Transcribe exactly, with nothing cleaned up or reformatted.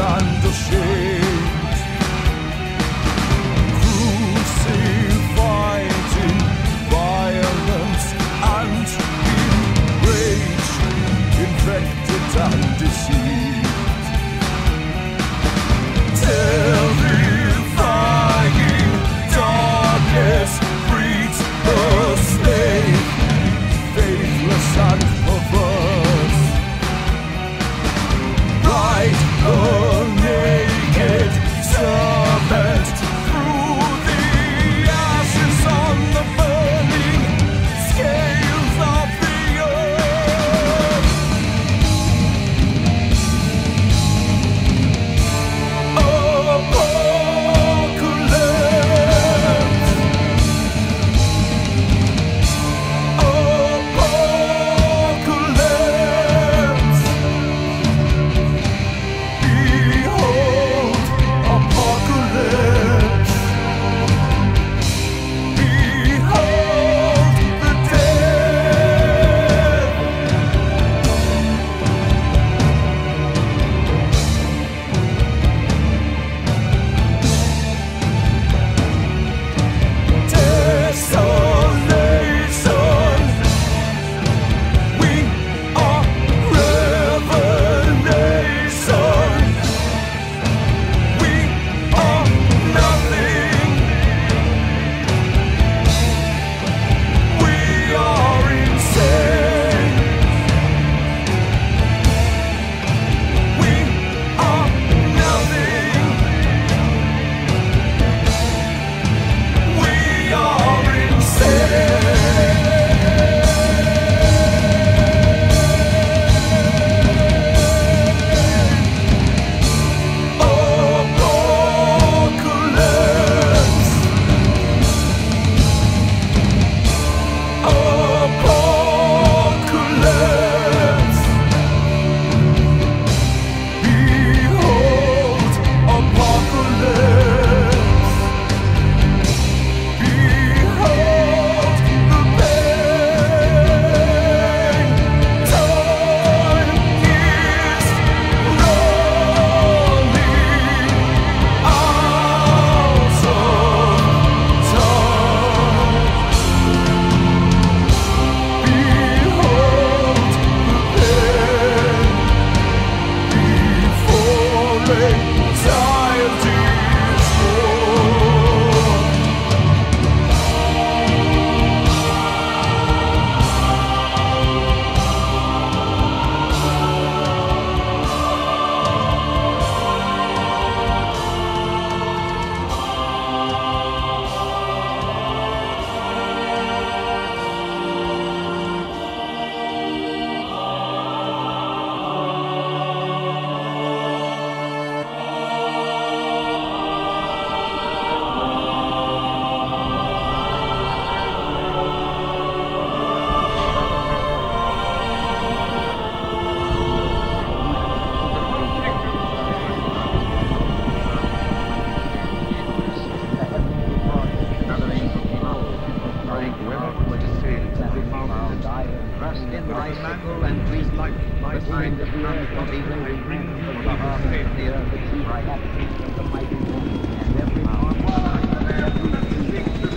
and ashamed, crucified in violence and in rage, infected and deceived, terrifying darkness breeds a slave, faithless and perverse, right oh. Thank you.